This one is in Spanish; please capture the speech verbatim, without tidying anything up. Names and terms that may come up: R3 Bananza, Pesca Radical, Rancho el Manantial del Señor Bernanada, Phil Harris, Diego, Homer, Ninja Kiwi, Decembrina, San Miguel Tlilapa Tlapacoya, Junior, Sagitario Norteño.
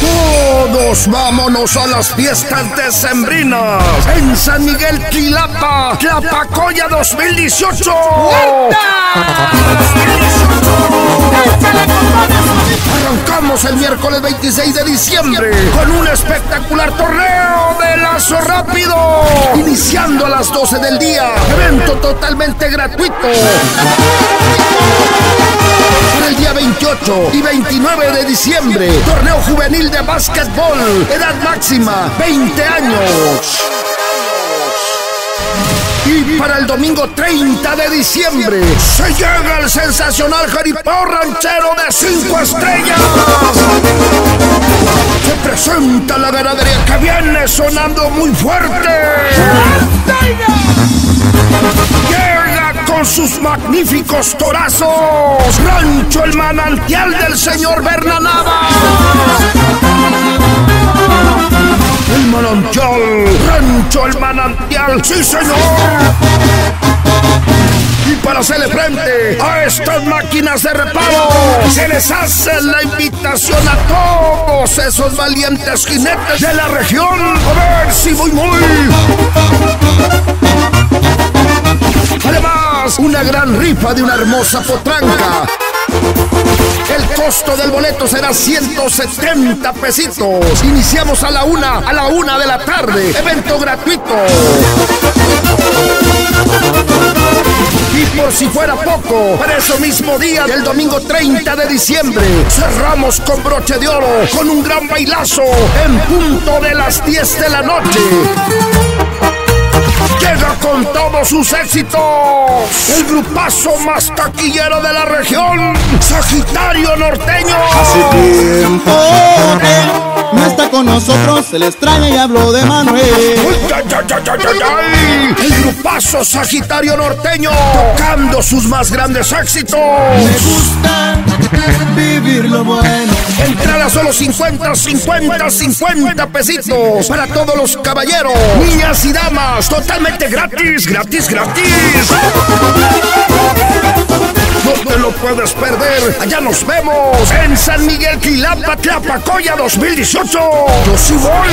Todos vámonos a las fiestas decembrinas en San Miguel Tlilapa Tlapacoya dos mil dieciocho. Arrancamos el miércoles veintiséis de diciembre con un espectacular torneo de lazo rápido, iniciando a las doce del día, evento totalmente gratuito. El día veintiocho y veintinueve de diciembre, torneo juvenil de básquetbol, edad máxima veinte años. Y para el domingo treinta de diciembre, se llega el sensacional jaripeo ranchero de cinco estrellas. Se presenta la ganadería que viene sonando muy fuerte. Sus magníficos torazos, Rancho el Manantial del Señor Bernanada. El Manantial, Rancho el Manantial, sí señor. Y para hacerle frente a estas máquinas de reparo, se les hace la invitación a todos esos valientes jinetes de la región. A ver si voy muy. Una gran rifa de una hermosa potranca. El costo del boleto será ciento setenta pesitos. Iniciamos a la una, a la una de la tarde. Evento gratuito. Y por si fuera poco, para ese mismo día, el domingo treinta de diciembre, cerramos con broche de oro, con un gran bailazo, en punto de las diez de la noche. Llega con todos sus éxitos el grupazo más taquillero de la región, Sagitario Norteño. Hace tiempo que no está con nosotros, se le extraña y habló de Manuel. Ay, ay, ay, ay, ay, ay. El grupazo Sagitario Norteño, tocando sus más grandes éxitos. Me gusta vivir lo bueno. Entrada solo cincuenta, cincuenta, cincuenta pesitos para todos los caballeros, niñas y damas, totalmente gratis, gratis, gratis. No te lo puedes perder, allá nos vemos en San Miguel Tlilapa Tlapacoya dos mil dieciocho. Yo sí voy.